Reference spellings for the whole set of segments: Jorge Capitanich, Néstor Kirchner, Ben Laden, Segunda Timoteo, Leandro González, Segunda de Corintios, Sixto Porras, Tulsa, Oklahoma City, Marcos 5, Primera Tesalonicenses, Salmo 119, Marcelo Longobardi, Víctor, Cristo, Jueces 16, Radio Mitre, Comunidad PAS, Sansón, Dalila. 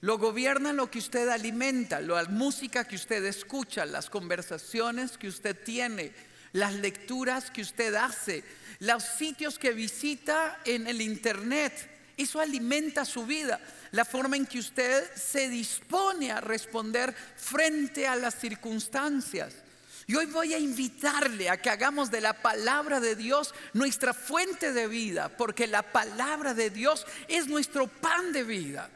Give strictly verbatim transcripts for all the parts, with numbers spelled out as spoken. Lo gobierna lo que usted alimenta, la música que usted escucha, las conversaciones que usted tiene, las lecturas que usted hace, los sitios que visita en el internet. Eso alimenta su vida, la forma en que usted se dispone a responder frente a las circunstancias. Y hoy voy a invitarle a que hagamos de la palabra de Dios nuestra fuente de vida, porque la palabra de Dios es nuestro pan de vida.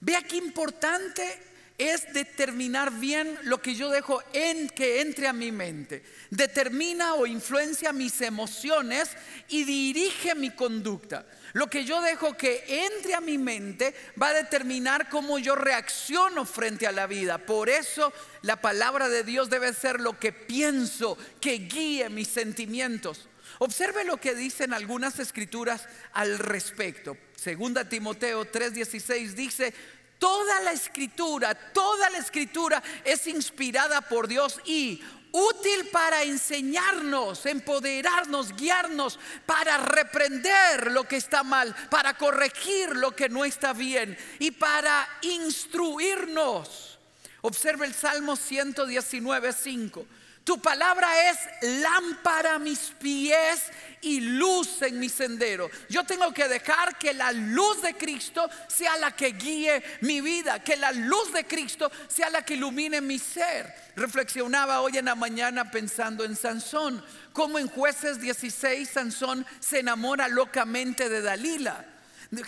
Vea qué importante es determinar bien lo que yo dejo en que entre a mi mente. Determina o influencia mis emociones y dirige mi conducta. Lo que yo dejo que entre a mi mente va a determinar cómo yo reacciono frente a la vida. Por eso la palabra de Dios debe ser lo que pienso, que guíe mis sentimientos. Observe lo que dicen algunas escrituras al respecto. Segunda Timoteo tres dieciséis dice: toda la escritura, toda la escritura es inspirada por Dios y útil para enseñarnos, empoderarnos, guiarnos, para reprender lo que está mal, para corregir lo que no está bien y para instruirnos. Observe el Salmo ciento diecinueve, cinco. Tu palabra es lámpara a mis pies y luz en mi sendero. Yo tengo que dejar que la luz de Cristo sea la que guíe mi vida, que la luz de Cristo sea la que ilumine mi ser. Reflexionaba hoy en la mañana pensando en Sansón, como en Jueces dieciséis Sansón se enamora locamente de Dalila.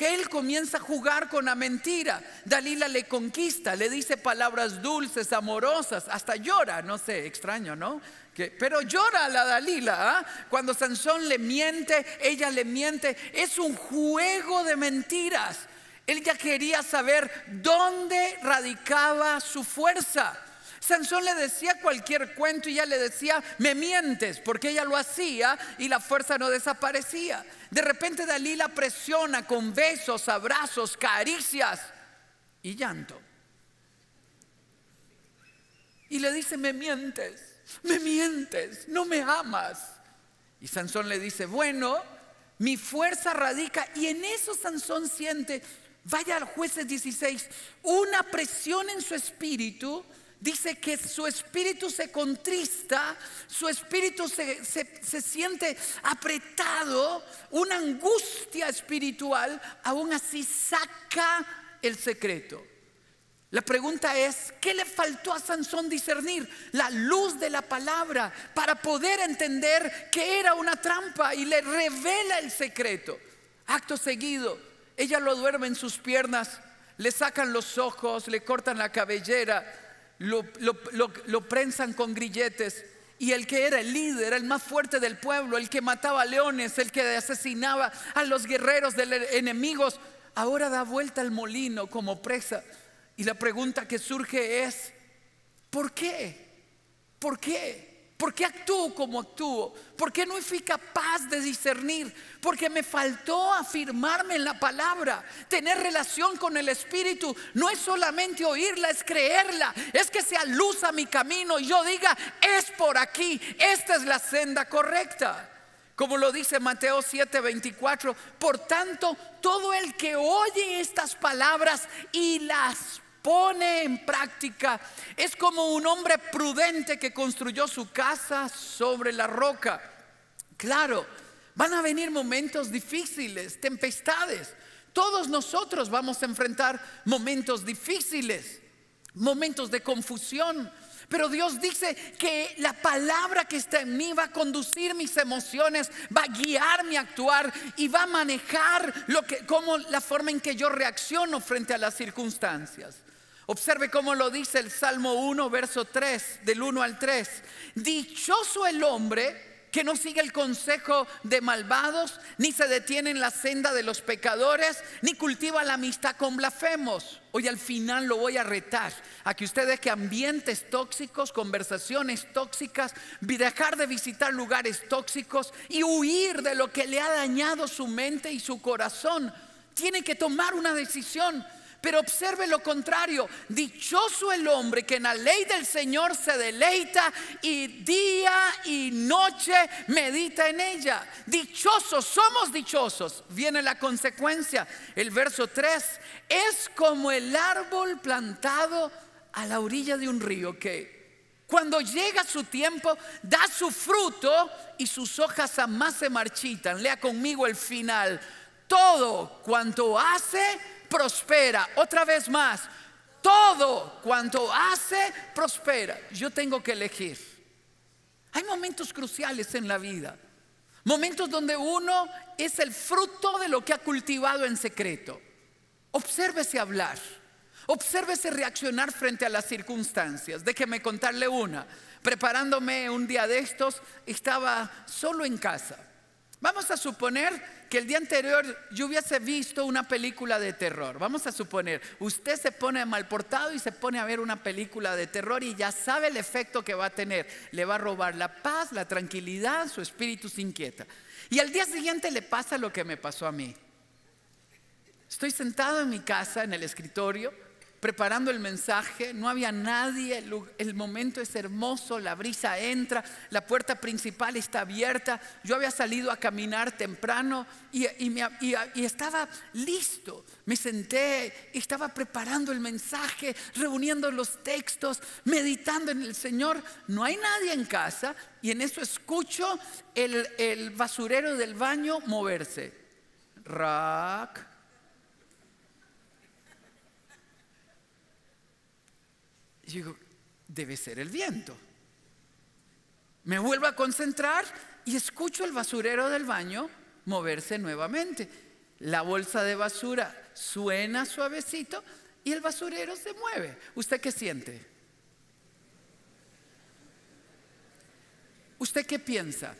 Él comienza a jugar con la mentira. Dalila le conquista, le dice palabras dulces, amorosas, hasta llora, no sé, extraño, ¿no? Que, pero llora la Dalila, ¿eh? Cuando Sansón le miente, ella le miente. Es un juego de mentiras. Él ya quería saber dónde radicaba su fuerza. Sansón le decía cualquier cuento y ella le decía, me mientes, porque ella lo hacía y la fuerza no desaparecía. De repente Dalila presiona con besos, abrazos, caricias y llanto. Y le dice, me mientes, me mientes, no me amas. Y Sansón le dice, bueno, mi fuerza radica, y en eso Sansón siente, vaya al Jueces dieciséis, una presión en su espíritu. Dice que su espíritu se contrista, su espíritu se, se, se siente apretado, una angustia espiritual, aún así saca el secreto. La pregunta es, ¿qué le faltó a Sansón discernir? La luz de la palabra para poder entender que era una trampa y le revela el secreto. Acto seguido, ella lo duerme en sus piernas, le sacan los ojos, le cortan la cabellera. Lo, lo, lo, lo prensan con grilletes, y el que era el líder, el más fuerte del pueblo, el que mataba leones, el que asesinaba a los guerreros de los enemigos, ahora da vuelta al molino como presa. Y la pregunta que surge es, ¿por qué? ¿Por qué? ¿Por qué actúo como actúo? ¿Por qué no fui capaz de discernir? Porque me faltó afirmarme en la palabra. Tener relación con el Espíritu no es solamente oírla, es creerla. Es que sea luz a mi camino y yo diga, es por aquí, esta es la senda correcta. Como lo dice Mateo siete, veinticuatro, por tanto, todo el que oye estas palabras y las pone en práctica es como un hombre prudente que construyó su casa sobre la roca. Claro, van a venir momentos difíciles, tempestades. Todos nosotros vamos a enfrentar momentos difíciles, momentos de confusión. Pero Dios dice que la palabra que está en mí va a conducir mis emociones, va a guiar mi actuar y va a manejar lo que, como la forma en que yo reacciono frente a las circunstancias. Observe cómo lo dice el Salmo uno, verso tres, del uno al tres. Dichoso el hombre que no sigue el consejo de malvados, ni se detiene en la senda de los pecadores, ni cultiva la amistad con blasfemos. Hoy al final lo voy a retar a que ustedes que ambientes tóxicos, conversaciones tóxicas, dejar de visitar lugares tóxicos y huir de lo que le ha dañado su mente y su corazón. Tienen que tomar una decisión. Pero observe lo contrario: dichoso el hombre que en la ley del Señor se deleita y día y noche medita en ella. Dichosos, somos dichosos. Viene la consecuencia, el verso tres: es como el árbol plantado a la orilla de un río que cuando llega su tiempo da su fruto y sus hojas jamás se marchitan. Lea conmigo el final: todo cuanto hace prospera. Otra vez más, todo cuanto hace prospera. Yo tengo que elegir. Hay momentos cruciales en la vida, momentos donde uno es el fruto de lo que ha cultivado en secreto. Obsérvese hablar, obsérvese reaccionar frente a las circunstancias. Déjeme contarle una. Preparándome un día de estos, estaba solo en casa. Vamos a suponer que el día anterior yo hubiese visto una película de terror. Vamos a suponer, usted se pone mal portado y se pone a ver una película de terror y ya sabe el efecto que va a tener. Le va a robar la paz, la tranquilidad, su espíritu se inquieta. Y al día siguiente le pasa lo que me pasó a mí. Estoy sentado en mi casa, en el escritorio, preparando el mensaje, no había nadie, el, el momento es hermoso, la brisa entra, la puerta principal está abierta. Yo había salido a caminar temprano y, y, me, y, y estaba listo. Me senté, estaba preparando el mensaje, reuniendo los textos, meditando en el Señor. No hay nadie en casa y en eso escucho el, el basurero del baño moverse. Rack. Y digo, debe ser el viento. Me vuelvo a concentrar y escucho el basurero del baño moverse nuevamente. La bolsa de basura suena suavecito y el basurero se mueve. ¿Usted qué siente? ¿Usted qué piensa?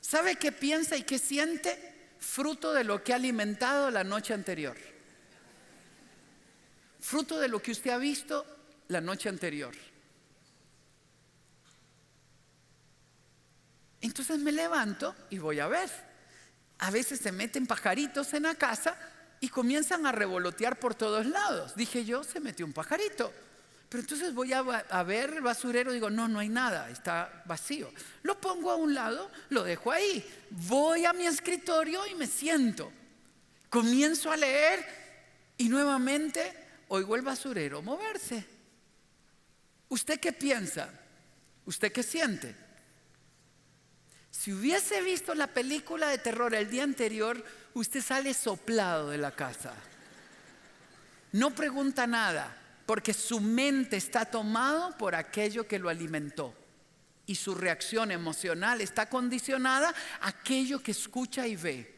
¿Sabe qué piensa y qué siente? Fruto de lo que ha alimentado la noche anterior. Fruto de lo que usted ha visto la noche anterior. Entonces me levanto y voy a ver. A veces se meten pajaritos en la casa y comienzan a revolotear por todos lados. Dije yo, se metió un pajarito. Pero entonces voy a, a ver el basurero y digo, no, no hay nada, está vacío. Lo pongo a un lado, lo dejo ahí. Voy a mi escritorio y me siento. Comienzo a leer y nuevamente oigo el basurero moverse. ¿Usted qué piensa? ¿Usted qué siente? Si hubiese visto la película de terror el día anterior, usted sale soplado de la casa. No pregunta nada, porque su mente está tomada por aquello que lo alimentó. Y su reacción emocional está condicionada a aquello que escucha y ve.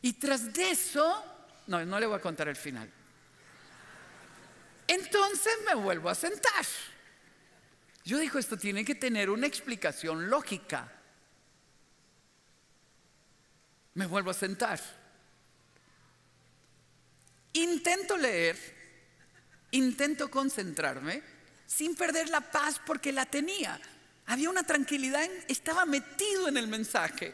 Y tras de eso, no, no le voy a contar el final. Entonces me vuelvo a sentar. Yo digo, esto tiene que tener una explicación lógica. Me vuelvo a sentar. Intento leer, intento concentrarme, sin perder la paz porque la tenía. Había una tranquilidad, estaba metido en el mensaje.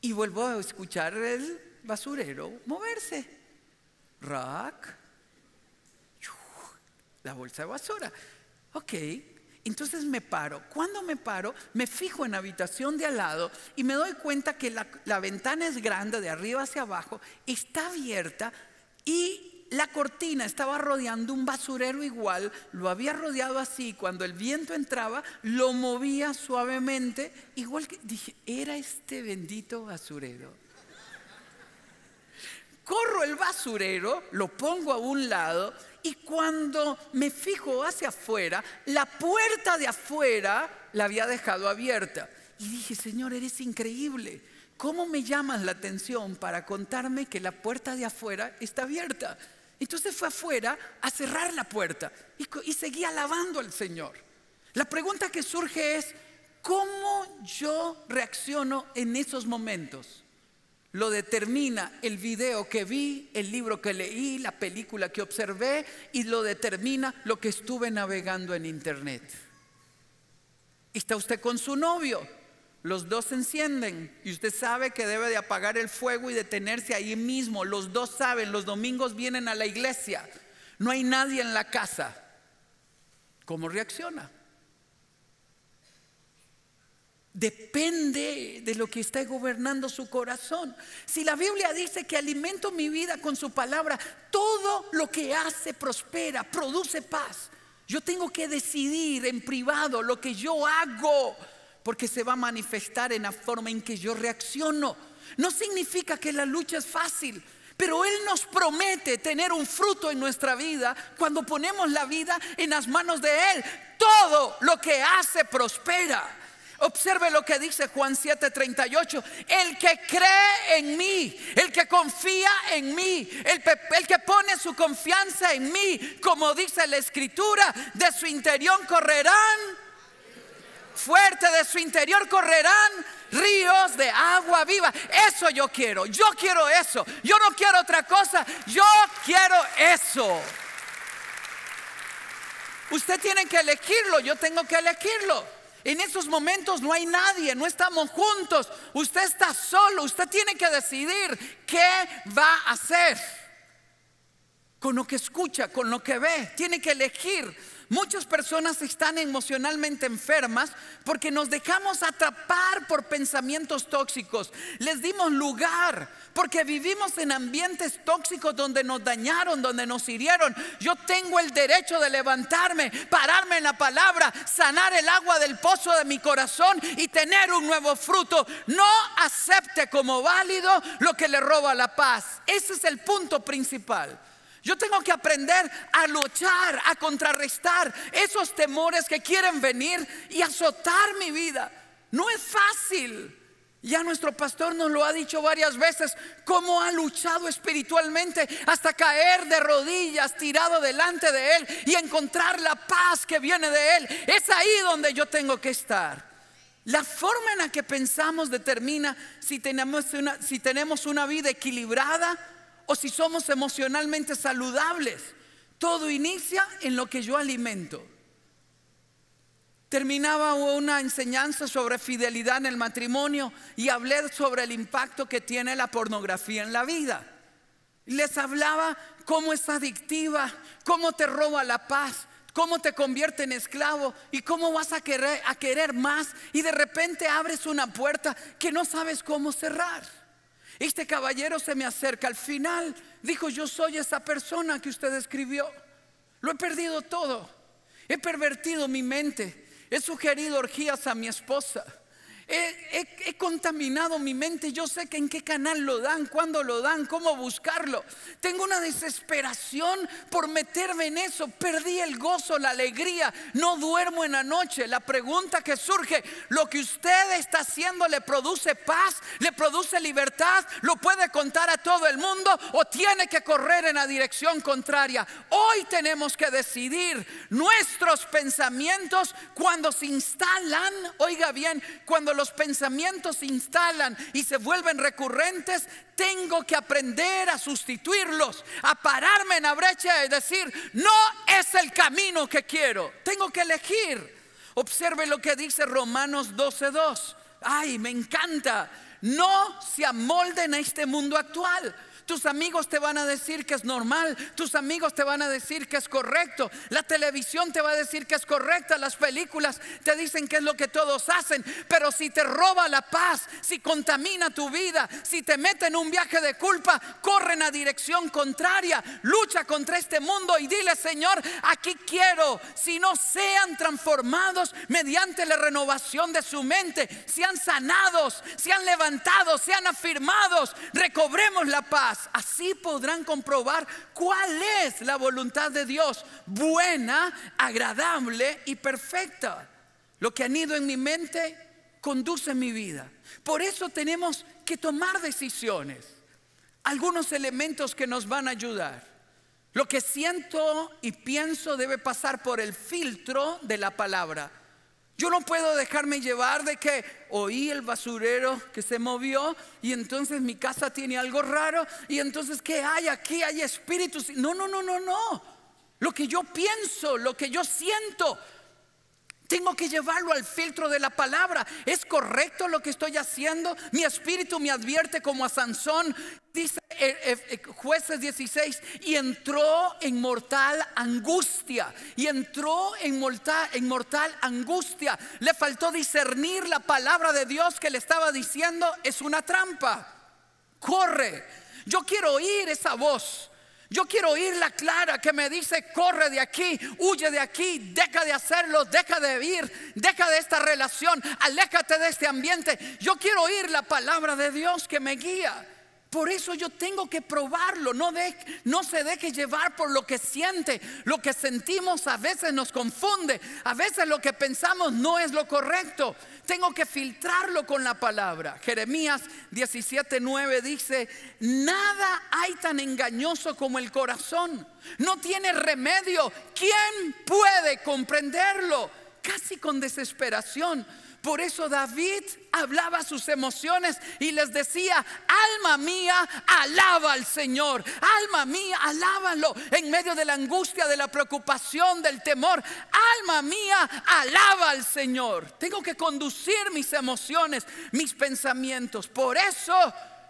Y vuelvo a escuchar el basurero moverse. Rack. La bolsa de basura. Ok, entonces me paro. Cuando me paro, me fijo en la habitación de al lado y me doy cuenta que la, la ventana es grande, de arriba hacia abajo, está abierta y la cortina estaba rodeando un basurero igual. Lo había rodeado así, cuando el viento entraba, lo movía suavemente, igual que dije, era este bendito basurero. Corro el basurero, lo pongo a un lado. Y cuando me fijo hacia afuera, la puerta de afuera la había dejado abierta. Y dije, Señor, eres increíble. ¿Cómo me llamas la atención para contarme que la puerta de afuera está abierta? Entonces fue afuera a cerrar la puerta y, y seguí alabando al Señor. La pregunta que surge es, ¿Cómo yo reacciono en esos momentos? Lo determina el video que vi, el libro que leí, la película que observé, y lo determina lo que estuve navegando en internet. Está usted con su novio, los dos se encienden y usted sabe que debe de apagar el fuego y detenerse ahí mismo. Los dos saben, los domingos vienen a la iglesia, no hay nadie en la casa. ¿Cómo reacciona? Depende de lo que está gobernando su corazón. Si la Biblia dice que alimento mi vida con su palabra, todo lo que hace prospera, produce paz. Yo tengo que decidir en privado lo que yo hago, porque se va a manifestar en la forma en que yo reacciono. No significa que la lucha es fácil, pero Él nos promete tener un fruto en nuestra vida cuando ponemos la vida en las manos de Él. Todo lo que hace prospera. Observe lo que dice Juan siete, treinta y ocho. El que cree en mí, el que confía en mí, el, el que pone su confianza en mí, como dice la escritura, de su interior correrán, fuerte de su interior correrán ríos de agua viva. Eso yo quiero, yo quiero eso. Yo no quiero otra cosa, yo quiero eso. Usted tiene que elegirlo, yo tengo que elegirlo. En esos momentos no hay nadie, no estamos juntos, usted está solo, usted tiene que decidir qué va a hacer con lo que escucha, con lo que ve, tiene que elegir. Muchas personas están emocionalmente enfermas porque nos dejamos atrapar por pensamientos tóxicos. Les dimos lugar porque vivimos en ambientes tóxicos donde nos dañaron, donde nos hirieron. Yo tengo el derecho de levantarme, pararme en la palabra, sanar el agua del pozo de mi corazón y tener un nuevo fruto. No acepte como válido lo que le roba la paz. Ese es el punto principal. Yo tengo que aprender a luchar, a contrarrestar esos temores que quieren venir y azotar mi vida. No es fácil. Ya nuestro pastor nos lo ha dicho varias veces, cómo ha luchado espiritualmente hasta caer de rodillas, tirado delante de Él y encontrar la paz que viene de Él. Es ahí donde yo tengo que estar. La forma en la que pensamos determina si tenemos una, si tenemos una vida equilibrada o si somos emocionalmente saludables. Todo inicia en lo que yo alimento. Terminaba una enseñanza sobre fidelidad en el matrimonio y hablé sobre el impacto que tiene la pornografía en la vida. Les hablaba cómo es adictiva, cómo te roba la paz, cómo te convierte en esclavo y cómo vas a querer, a querer más, y de repente abres una puerta que no sabes cómo cerrar. Este caballero se me acerca al final, dijo: yo soy esa persona que usted escribió. Lo he perdido todo, he pervertido mi mente, he sugerido orgías a mi esposa, he, he, he contaminado mi mente. Yo sé que en qué canal lo dan, cuándo lo dan, cómo buscarlo. Tengo una desesperación por meterme en eso, perdí el gozo, la alegría, no duermo en la noche. La pregunta que surge: ¿lo que usted está haciendo le produce paz, le produce libertad, lo puede contar a todo el mundo o tiene que correr en la dirección contraria? Hoy tenemos que decidir nuestros pensamientos cuando se instalan, oiga bien, cuando los pensamientos se instalan y se vuelven recurrentes, tengo que aprender a sustituirlos, a pararme en la brecha y decir: no es el camino que quiero. Tengo que elegir. Observe lo que dice Romanos doce, dos. Ay, me encanta. No se amolden a este mundo actual. Tus amigos te van a decir que es normal, tus amigos te van a decir que es correcto, la televisión te va a decir que es correcta, las películas te dicen que es lo que todos hacen. Pero si te roba la paz, si contamina tu vida, si te mete en un viaje de culpa, corre en la dirección contraria. Lucha contra este mundo y dile: Señor, aquí quiero. Si no, sean transformados mediante la renovación de su mente, sean sanados, sean levantados, sean afirmados, recobremos la paz. Así podrán comprobar cuál es la voluntad de Dios, buena, agradable y perfecta. Lo que anido en mi mente conduce mi vida. Por eso tenemos que tomar decisiones. Algunos elementos que nos van a ayudar. Lo que siento y pienso debe pasar por el filtro de la palabra. Yo no puedo dejarme llevar de que oí el basurero que se movió y entonces mi casa tiene algo raro y entonces ¿qué hay aquí? Hay espíritus. No, no, no, no, no. Lo que yo pienso, lo que yo siento, tengo que llevarlo al filtro de la palabra. ¿Es correcto lo que estoy haciendo? Mi espíritu me advierte como a Sansón. Dice Jueces dieciséis, y entró en mortal angustia, y entró en mortal, en mortal angustia. Le faltó discernir la palabra de Dios que le estaba diciendo: es una trampa, corre. Yo quiero oír esa voz, yo quiero oír la clara que me dice: corre de aquí, huye de aquí, deja de hacerlo, deja de ir, deja de esta relación, aléjate de este ambiente. Yo quiero oír la palabra de Dios que me guía. Por eso yo tengo que probarlo. No, de, no se deje llevar por lo que siente. Lo que sentimos a veces nos confunde. A veces lo que pensamos no es lo correcto. Tengo que filtrarlo con la palabra. Jeremías diecisiete nueve dice: nada hay tan engañoso como el corazón, no tiene remedio. ¿Quién puede comprenderlo? Casi con desesperación. Por eso David hablaba sus emociones y les decía: alma mía, alaba al Señor. Alma mía, alábalo. En medio de la angustia, de la preocupación, del temor, alma mía, alaba al Señor. Tengo que conducir mis emociones, mis pensamientos. Por eso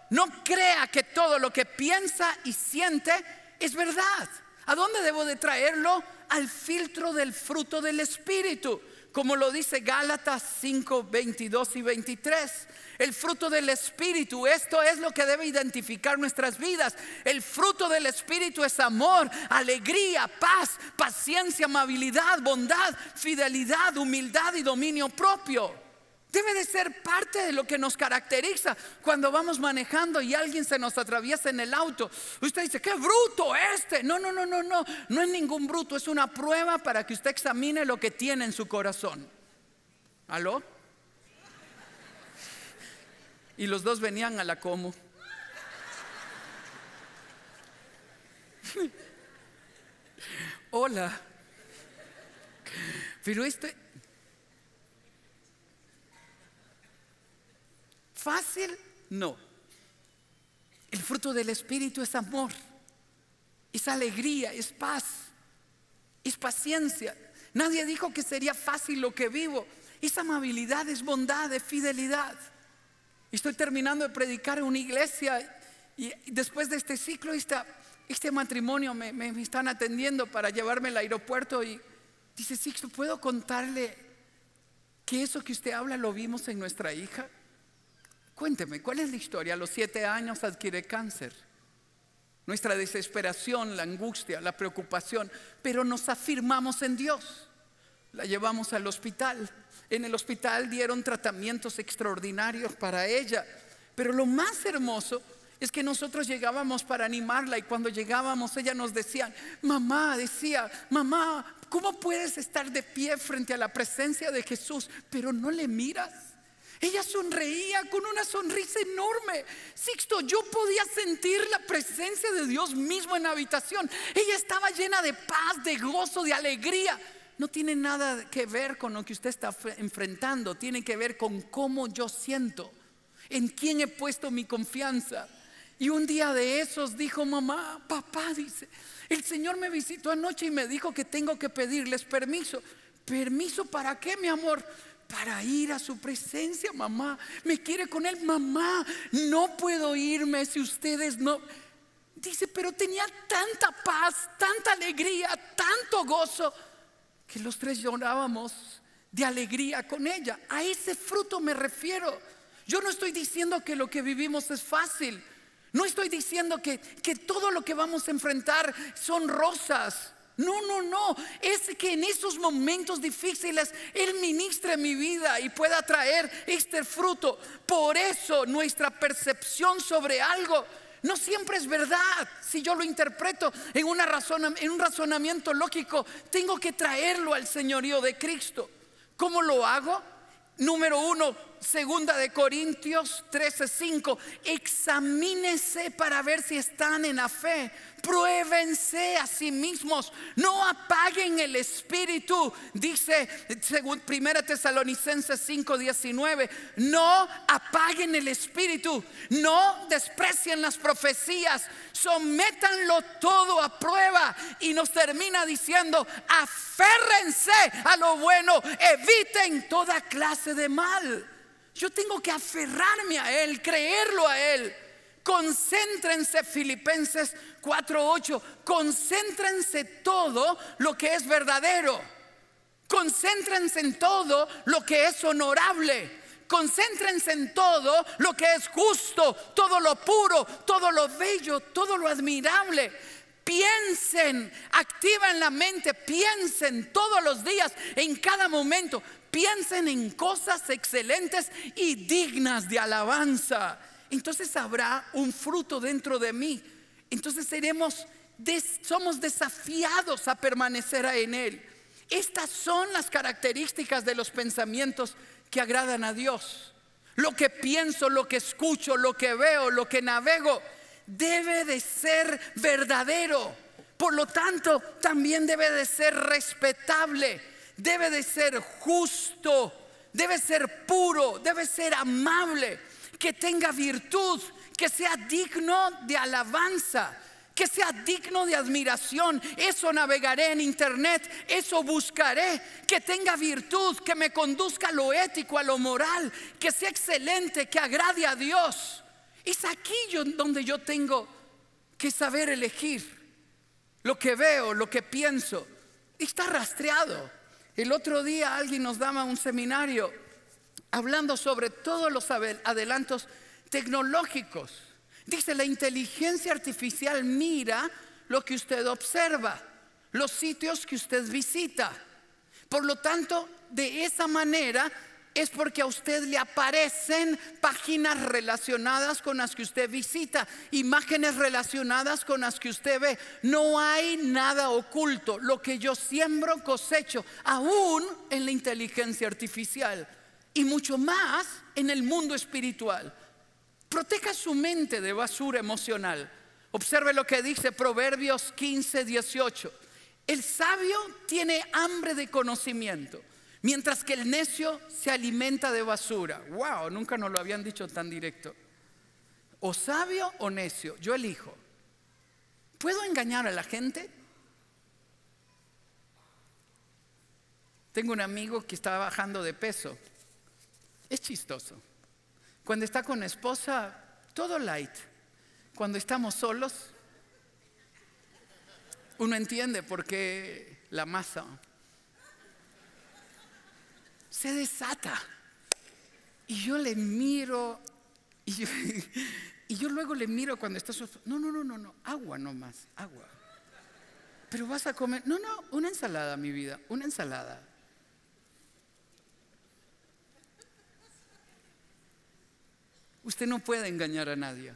no crea que todo lo que piensa y siente es verdad. ¿A dónde debo de traerlo? Al filtro del fruto del Espíritu, como lo dice Gálatas cinco, veintidós y veintitrés. El fruto del Espíritu, esto es lo que debe identificar nuestras vidas. El fruto del Espíritu es amor, alegría, paz, paciencia, amabilidad, bondad, fidelidad, humildad y dominio propio. Debe de ser parte de lo que nos caracteriza. Cuando vamos manejando y alguien se nos atraviesa en el auto, usted dice: ¡qué bruto este! No, no, no, no, no. No es ningún bruto, es una prueba para que usted examine lo que tiene en su corazón. ¿Aló? Y los dos venían a la como. Hola. Pero este... ¿Fácil? No. El fruto del Espíritu es amor, es alegría, es paz, es paciencia. Nadie dijo que sería fácil lo que vivo. Es amabilidad, es bondad, es fidelidad. Estoy terminando de predicar en una iglesia y después de este ciclo, esta, este matrimonio me, me, me están atendiendo para llevarme al aeropuerto y dice: Sixto, ¿puedo contarle que eso que usted habla lo vimos en nuestra hija? Cuénteme, ¿cuál es la historia? A los siete años adquiere cáncer. Nuestra desesperación, la angustia, la preocupación, pero nos afirmamos en Dios. La llevamos al hospital. En el hospital dieron tratamientos extraordinarios para ella. Pero lo más hermoso es que nosotros llegábamos para animarla y cuando llegábamos ella nos decía: mamá, decía, mamá, ¿cómo puedes estar de pie frente a la presencia de Jesús, pero no le miras? Ella sonreía con una sonrisa enorme. Sixto, yo podía sentir la presencia de Dios mismo en la habitación. Ella estaba llena de paz, de gozo, de alegría. No tiene nada que ver con lo que usted está enfrentando. Tiene que ver con cómo yo siento, en quién he puesto mi confianza. Y un día de esos dijo: mamá, papá, dice, el Señor me visitó anoche y me dijo que tengo que pedirles permiso. ¿Permiso para qué, mi amor? Para ir a su presencia, mamá. Me quiere con él, mamá. No puedo irme si ustedes no. Dice, pero tenía tanta paz, tanta alegría, tanto gozo, que los tres llorábamos de alegría con ella. A ese fruto me refiero. Yo no estoy diciendo que lo que vivimos es fácil. No estoy diciendo que, que todo lo que vamos a enfrentar son rosas. No, no, no, es que en esos momentos difíciles Él ministre mi vida y pueda traer este fruto. Por eso nuestra percepción sobre algo no siempre es verdad. Si yo lo interpreto en, una razón, en un razonamiento lógico, tengo que traerlo al señorío de Cristo. ¿Cómo lo hago? Número uno, Segunda de Corintios trece, cinco. Examínese para ver si están en la fe. Pruébense a sí mismos, no apaguen el espíritu. Dice según Primera Tesalonicenses cinco diecinueve, no apaguen el espíritu, no desprecien las profecías, sométanlo todo a prueba. Y nos termina diciendo, aférrense a lo bueno, eviten toda clase de mal. Yo tengo que aferrarme a Él, creerlo a Él. Concéntrense, Filipenses cuatro ocho, concéntrense todo lo que es verdadero, concéntrense en todo lo que es honorable, concéntrense en todo lo que es justo, todo lo puro, todo lo bello, todo lo admirable. Piensen, activen la mente, piensen todos los días, en cada momento, piensen en cosas excelentes y dignas de alabanza. Entonces habrá un fruto dentro de mí. Entonces seremos, des, somos desafiados a permanecer en Él. Estas son las características de los pensamientos que agradan a Dios. Lo que pienso, lo que escucho, lo que veo, lo que navego, debe de ser verdadero. Por lo tanto, también debe de ser respetable, debe de ser justo, debe ser puro, debe ser amable, que tenga virtud, que sea digno de alabanza, que sea digno de admiración. Eso navegaré en internet, eso buscaré. Que tenga virtud, que me conduzca a lo ético, a lo moral, que sea excelente, que agrade a Dios. Es aquí yo, donde yo tengo que saber elegir lo que veo, lo que pienso. Está rastreado. El otro día alguien nos daba un seminario hablando sobre todos los adelantos tecnológicos. Dice, la inteligencia artificial mira lo que usted observa, los sitios que usted visita. Por lo tanto, de esa manera es porque a usted le aparecen páginas relacionadas con las que usted visita, imágenes relacionadas con las que usted ve. No hay nada oculto. Lo que yo siembro, cosecho, aún en la inteligencia artificial. Y mucho más en el mundo espiritual. Proteja su mente de basura emocional. Observe lo que dice Proverbios quince dieciocho. El sabio tiene hambre de conocimiento, mientras que el necio se alimenta de basura. Wow, nunca nos lo habían dicho tan directo. O sabio o necio, yo elijo. ¿Puedo engañar a la gente? Tengo un amigo que estaba bajando de peso. Es chistoso. Cuando está con la esposa, todo light. Cuando estamos solos, uno entiende por qué la masa se desata. Y yo le miro, y yo, y yo luego le miro cuando está solo. No, no, no, no, no, agua nomás, agua. Pero vas a comer. No, no, una ensalada, mi vida, una ensalada. Usted no puede engañar a nadie,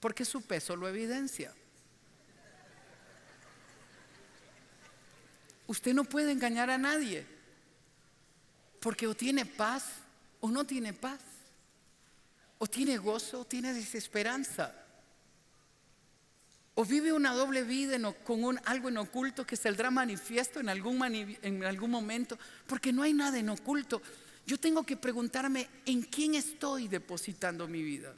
porque su peso lo evidencia. Usted no puede engañar a nadie, porque o tiene paz o no tiene paz, o tiene gozo o tiene desesperanza, o vive una doble vida en, con un, algo en oculto que saldrá manifiesto en algún, mani, en algún momento, porque no hay nada en oculto. Yo tengo que preguntarme en quién estoy depositando mi vida.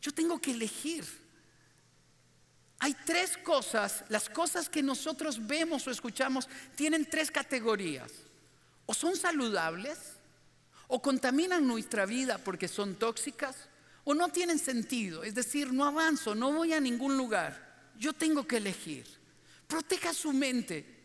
Yo tengo que elegir. Hay tres cosas, las cosas que nosotros vemos o escuchamos tienen tres categorías. O son saludables, o contaminan nuestra vida porque son tóxicas, o no tienen sentido, es decir, no avanzo, no voy a ningún lugar. Yo tengo que elegir. Proteja su mente.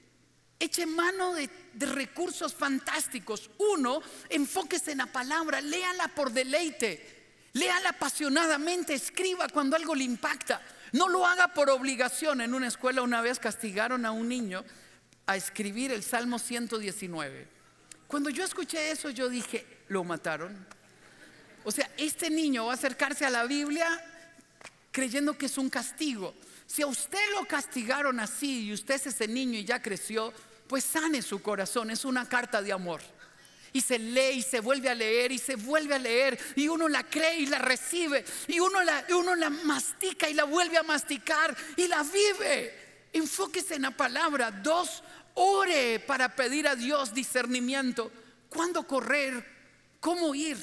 Eche mano de, de recursos fantásticos. Uno, enfóquese en la palabra, léala por deleite, léala apasionadamente, escriba cuando algo le impacta. No lo haga por obligación. En una escuela una vez castigaron a un niño a escribir el Salmo ciento diecinueve. Cuando yo escuché eso yo dije, lo mataron. O sea, este niño va a acercarse a la Biblia creyendo que es un castigo. Si a usted lo castigaron así y usted es ese niño y ya creció, pues sane su corazón, es una carta de amor. y se lee y se vuelve a leer y se vuelve a leer, y uno la cree y la recibe, y uno la, uno la mastica y la vuelve a masticar y la vive. Enfóquese en la palabra. Dos, ore para pedir a Dios discernimiento. ¿Cuándo correr? ¿Cómo ir?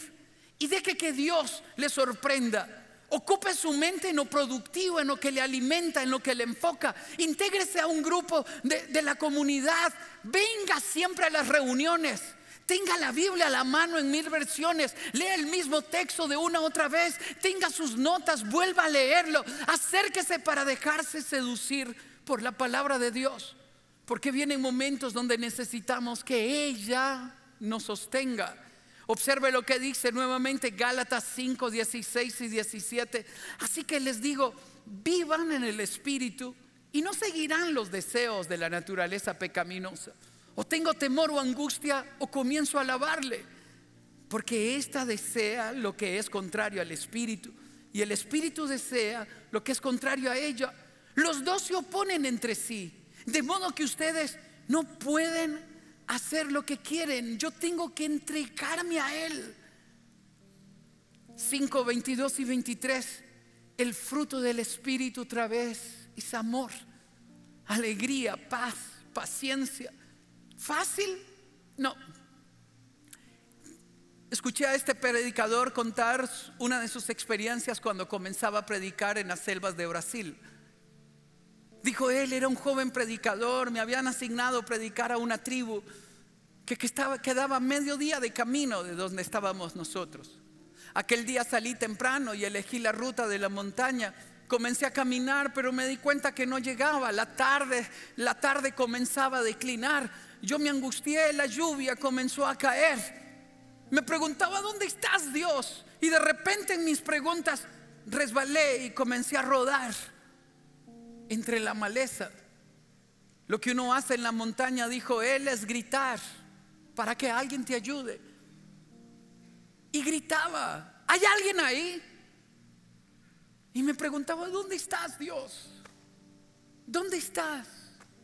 Y deje que Dios le sorprenda. Ocupe su mente en lo productivo, en lo que le alimenta, en lo que le enfoca. Intégrese a un grupo de, de la comunidad. Venga siempre a las reuniones. Tenga la Biblia a la mano en mil versiones. Lea el mismo texto de una a otra vez. Tenga sus notas, vuelva a leerlo. Acérquese para dejarse seducir por la palabra de Dios. Porque vienen momentos donde necesitamos que ella nos sostenga. Observe lo que dice nuevamente Gálatas cinco, dieciséis y diecisiete. Así que les digo, vivan en el Espíritu y no seguirán los deseos de la naturaleza pecaminosa. O tengo temor o angustia o comienzo a alabarle. Porque ésta desea lo que es contrario al Espíritu y el Espíritu desea lo que es contrario a ella. Los dos se oponen entre sí, de modo que ustedes no pueden hacer lo que quieren. Yo tengo que entregarme a Él. Cinco, veintidós y veintitrés. El fruto del Espíritu otra vez es amor, alegría, paz, paciencia. ¿Fácil? No. Escuché a este predicador contar una de sus experiencias cuando comenzaba a predicar en las selvas de Brasil. Dijo él, era un joven predicador, me habían asignado predicar a una tribu que, que estaba, quedaba medio día de camino de donde estábamos nosotros. Aquel día salí temprano y elegí la ruta de la montaña. Comencé a caminar, pero me di cuenta que no llegaba. La tarde, la tarde comenzaba a declinar. Yo me angustié, la lluvia comenzó a caer. Me preguntaba, ¿dónde estás, Dios? Y de repente en mis preguntas resbalé y comencé a rodar entre la maleza. Lo que uno hace en la montaña, dijo él, es gritar para que alguien te ayude. Y gritaba, ¿hay alguien ahí? Y me preguntaba, ¿dónde estás, Dios? ¿Dónde estás,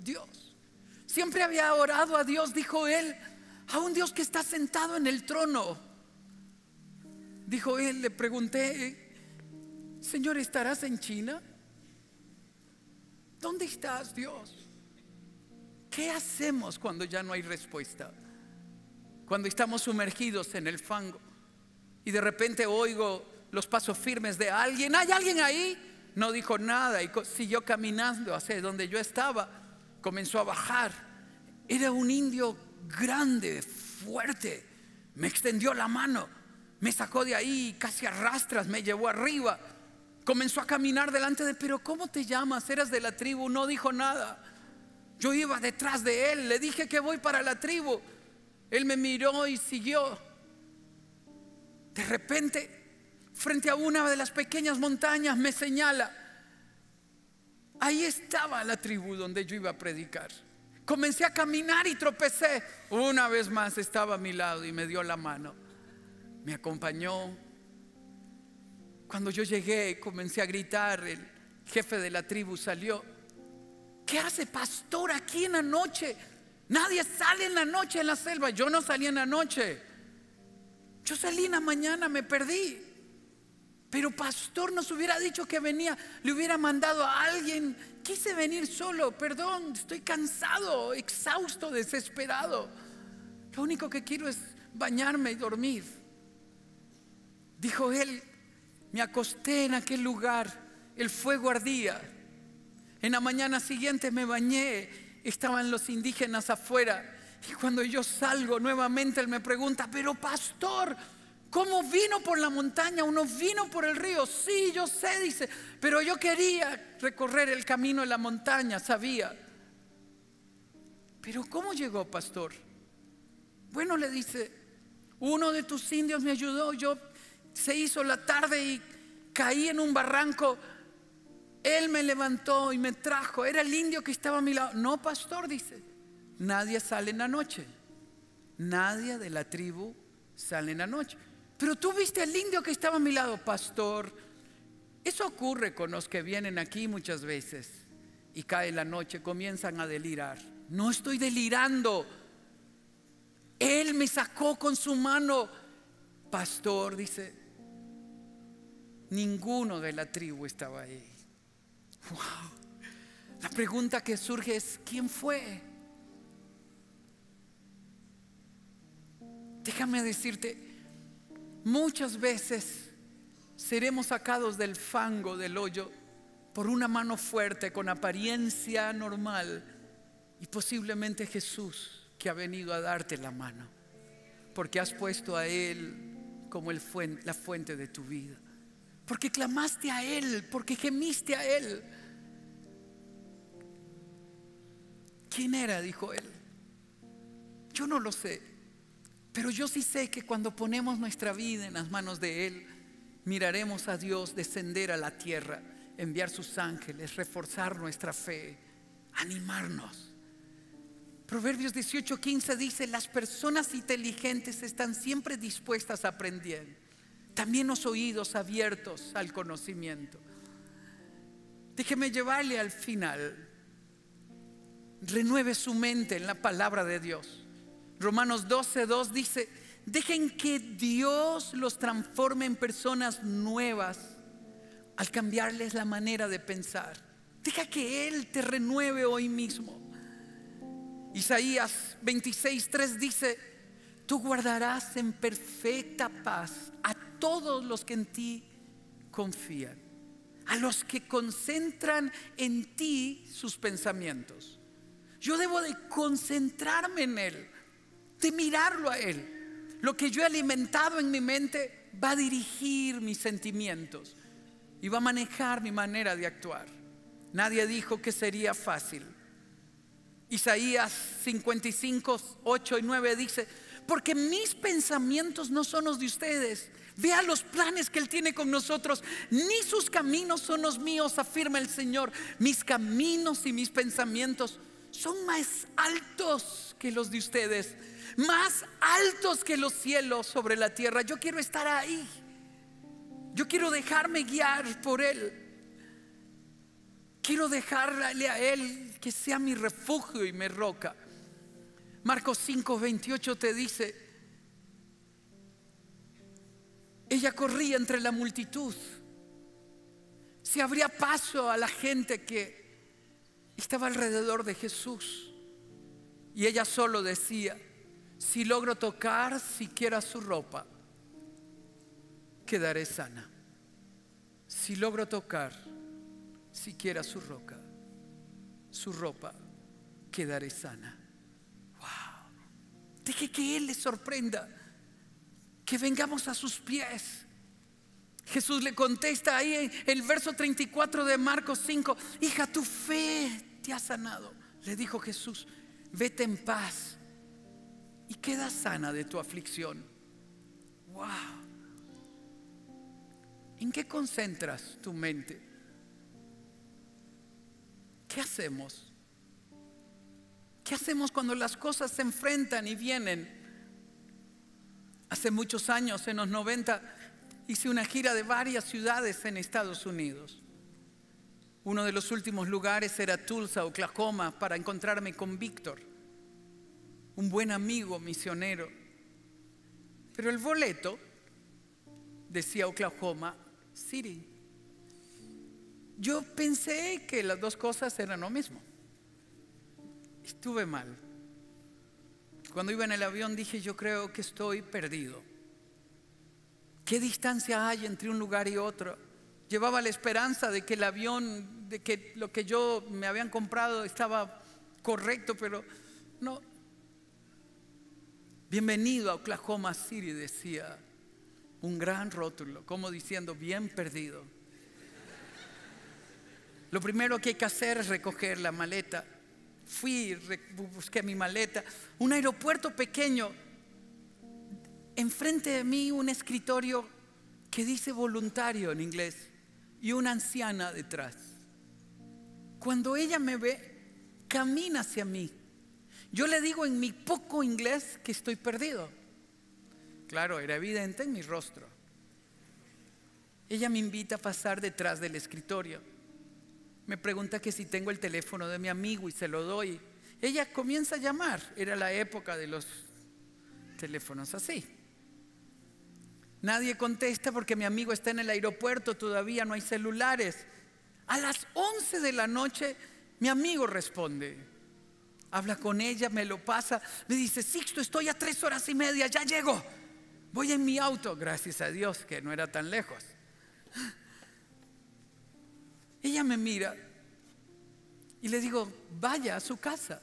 Dios? Siempre había orado a Dios, dijo él, a un Dios que está sentado en el trono. Dijo él, le pregunté, Señor, ¿estarás en China? ¿Dónde estás, Dios? ¿Qué hacemos cuando ya no hay respuesta? Cuando estamos sumergidos en el fango y de repente oigo los pasos firmes de alguien. ¿Hay alguien ahí? No dijo nada y siguió caminando hacia donde yo estaba. Comenzó a bajar. Era un indio grande, fuerte. Me extendió la mano, me sacó de ahí, casi a rastras me llevó arriba. Comenzó a caminar delante de él. Pero ¿cómo te llamas? ¿Eras de la tribu? No dijo nada. Yo iba detrás de él. Le dije que voy para la tribu. Él me miró y siguió. De repente, frente a una de las pequeñas montañas, me señala. Ahí estaba la tribu donde yo iba a predicar. Comencé a caminar y tropecé. Una vez más estaba a mi lado y me dio la mano. Me acompañó. Cuando yo llegué, comencé a gritar, el jefe de la tribu salió. ¿Qué hace, pastor, aquí en la noche? Nadie sale en la noche en la selva. Yo no salí en la noche. Yo salí en la mañana, me perdí. Pero pastor, nos hubiera dicho que venía, le hubiera mandado a alguien. Quise venir solo, perdón, estoy cansado, exhausto, desesperado. Lo único que quiero es bañarme y dormir. Dijo él, me acosté en aquel lugar, el fuego ardía. En la mañana siguiente me bañé, estaban los indígenas afuera. Y cuando yo salgo nuevamente, él me pregunta, pero pastor, ¿cómo vino por la montaña? ¿Uno vino por el río? Sí, yo sé, dice, pero yo quería recorrer el camino de la montaña, sabía. Pero ¿cómo llegó, pastor? Bueno, le dice, uno de tus indios me ayudó, yo... Se hizo la tarde y caí en un barranco. Él me levantó y me trajo. Era el indio que estaba a mi lado. No, pastor, dice, nadie sale en la noche. Nadie de la tribu sale en la noche. Pero tú viste al indio que estaba a mi lado, pastor. Eso ocurre con los que vienen aquí muchas veces y cae la noche, comienzan a delirar. No estoy delirando. Él Él me sacó con su mano. Pastor, dice, ninguno de la tribu estaba ahí. Wow. La pregunta que surge es, ¿quién fue? Déjame decirte, muchas veces seremos sacados del fango, del hoyo, por una mano fuerte, con apariencia normal, y posiblemente Jesús, que ha venido a darte la mano, porque has puesto a Él como el fuente, la fuente de tu vida, porque clamaste a Él, porque gemiste a Él. ¿Quién era?, dijo Él. Yo no lo sé, pero yo sí sé que cuando ponemos nuestra vida en las manos de Él, miraremos a Dios descender a la tierra, enviar sus ángeles, reforzar nuestra fe, animarnos. Proverbios dieciocho quince dice: las personas inteligentes están siempre dispuestas a aprender, también los oídos abiertos al conocimiento. Déjeme llevarle al final. Renueve su mente en la palabra de Dios. Romanos doce dos dice: dejen que Dios los transforme en personas nuevas al cambiarles la manera de pensar. Deja que Él te renueve hoy mismo. Isaías veintiséis tres dice: tú guardarás en perfecta paz a todos los que en ti confían, a los que concentran en ti sus pensamientos. Yo debo de concentrarme en Él, de mirarlo a Él. Lo que yo he alimentado en mi mente va a dirigir mis sentimientos y va a manejar mi manera de actuar. Nadie dijo que sería fácil. Isaías cincuenta y cinco, ocho y nueve dice: porque mis pensamientos no son los de ustedes. Vean los planes que Él tiene con nosotros. Ni sus caminos son los míos, afirma el Señor. Mis caminos y mis pensamientos son más altos que los de ustedes, más altos que los cielos sobre la tierra. Yo quiero estar ahí. Yo quiero dejarme guiar por Él. Quiero dejarle a Él que sea mi refugio y mi roca. Marcos cinco veintiocho te dice: ella corría entre la multitud, se abría paso a la gente que estaba alrededor de Jesús, y ella solo decía: si logro tocar siquiera su ropa, quedaré sana. Si logro tocar siquiera su ropa, su ropa, quedaré sana. Wow. Deje que Él le sorprenda, que vengamos a sus pies. Jesús le contesta ahí en el verso treinta y cuatro de Marcos cinco: hija, tu fe te ha sanado. Le dijo Jesús: vete en paz y queda sana de tu aflicción. Wow. ¿En qué concentras tu mente? ¿Qué hacemos? ¿Qué hacemos cuando las cosas se enfrentan y vienen? Hace muchos años, en los noventa, hice una gira de varias ciudades en Estados Unidos. Uno de los últimos lugares era Tulsa, Oklahoma, para encontrarme con Víctor, un buen amigo misionero. Pero el boleto decía Oklahoma City. Yo pensé que las dos cosas eran lo mismo. Estuve mal. Cuando iba en el avión dije: yo creo que estoy perdido. ¿Qué distancia hay entre un lugar y otro? Llevaba la esperanza de que el avión, de que lo que yo me habían comprado estaba correcto, pero no. Bienvenido a Oklahoma City, decía un gran rótulo, como diciendo: bien perdido. Lo primero que hay que hacer es recoger la maleta. Fui, busqué mi maleta. Un aeropuerto pequeño. Enfrente de mí un escritorio que dice voluntario en inglés y una anciana detrás. Cuando ella me ve, camina hacia mí. Yo le digo en mi poco inglés que estoy perdido. Claro, era evidente en mi rostro. Ella me invita a pasar detrás del escritorio. Me pregunta que si tengo el teléfono de mi amigo y se lo doy. Ella comienza a llamar. Era la época de los teléfonos así. Nadie contesta porque mi amigo está en el aeropuerto, todavía no hay celulares. A las once de la noche mi amigo responde. Habla con ella, me lo pasa, me dice: Sixto, estoy a tres horas y media, ya llego. Voy en mi auto, gracias a Dios que no era tan lejos. Ella me mira y le digo: vaya a su casa.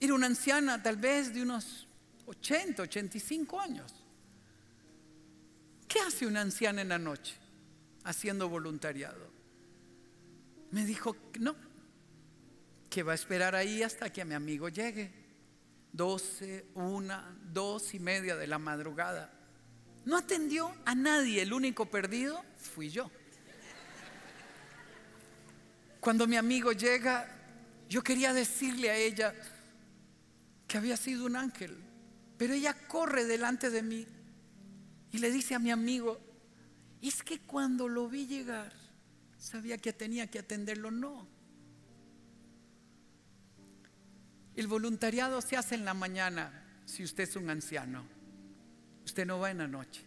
Era una anciana tal vez de unos ochenta, ochenta y cinco años. ¿Qué hace una anciana en la noche haciendo voluntariado? Me dijo no, que va a esperar ahí hasta que mi amigo llegue. Doce, una, dos y media de la madrugada. No atendió a nadie, el único perdido fui yo. Cuando mi amigo llega, yo quería decirle a ella que había sido un ángel, pero ella corre delante de mí y le dice a mi amigo: es que cuando lo vi llegar sabía que tenía que atenderlo. No, el voluntariado se hace en la mañana. Si usted es un anciano, usted no va en la noche.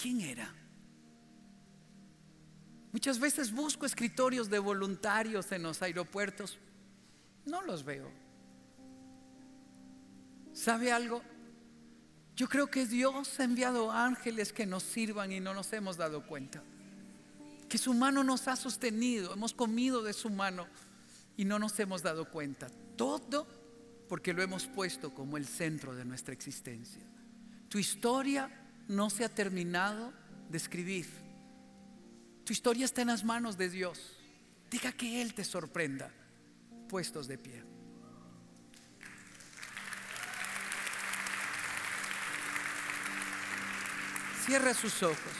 ¿Quién era? Muchas veces busco escritorios de voluntarios en los aeropuertos, no los veo. ¿Sabe algo? Yo creo que Dios ha enviado ángeles que nos sirvan y no nos hemos dado cuenta. Que su mano nos ha sostenido, hemos comido de su mano y no nos hemos dado cuenta. Todo porque lo hemos puesto como el centro de nuestra existencia. Tu historia no se ha terminado de escribir. Tu historia está en las manos de Dios. Deja que Él te sorprenda. Puestos de pie. Cierra sus ojos.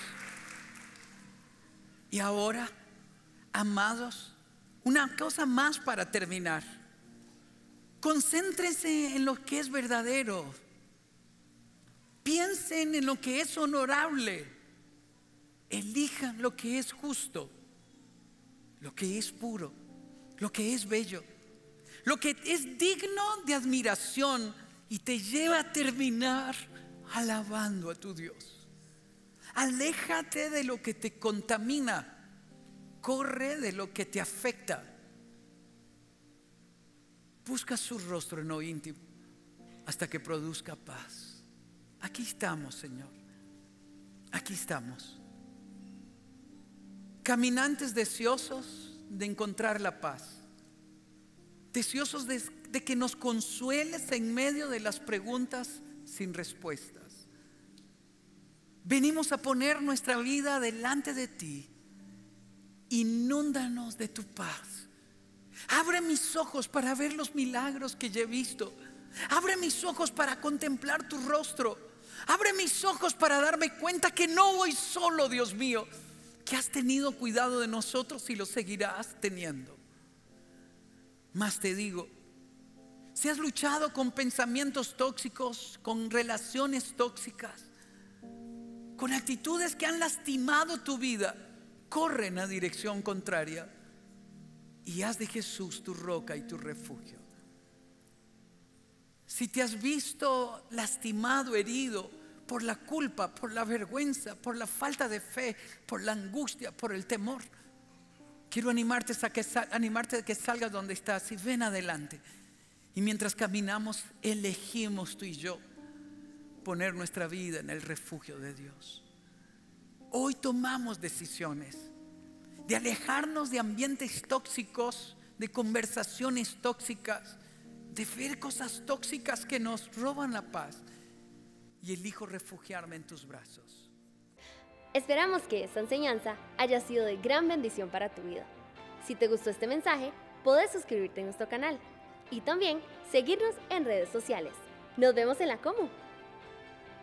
Y ahora, amados, una cosa más para terminar. Concéntrense en lo que es verdadero. Piensen en lo que es honorable. Elijan lo que es justo, lo que es puro, lo que es bello, lo que es digno de admiración y te lleva a terminar alabando a tu Dios. Aléjate de lo que te contamina, corre de lo que te afecta. Busca su rostro en lo íntimo hasta que produzca paz. Aquí estamos, Señor, aquí estamos. Caminantes deseosos de encontrar la paz, deseosos de, de que nos consueles en medio de las preguntas sin respuestas. Venimos a poner nuestra vida delante de ti. Inúndanos de tu paz. Abre mis ojos para ver los milagros que ya he visto. Abre mis ojos para contemplar tu rostro. Abre mis ojos para darme cuenta que no voy solo, Dios mío, que has tenido cuidado de nosotros y lo seguirás teniendo. Más te digo, si has luchado con pensamientos tóxicos, con relaciones tóxicas, con actitudes que han lastimado tu vida, corre en la dirección contraria y haz de Jesús tu roca y tu refugio. Si te has visto lastimado, herido, por la culpa, por la vergüenza, por la falta de fe, por la angustia, por el temor, quiero animarte a que, sal, animarte a que salgas donde estás y ven adelante. Y mientras caminamos, elegimos tú y yo poner nuestra vida en el refugio de Dios. Hoy tomamos decisiones de alejarnos de ambientes tóxicos, de conversaciones tóxicas, de ver cosas tóxicas que nos roban la paz. Y elijo refugiarme en tus brazos. Esperamos que esta enseñanza haya sido de gran bendición para tu vida. Si te gustó este mensaje, podés suscribirte a nuestro canal y también seguirnos en redes sociales. Nos vemos en la Comu.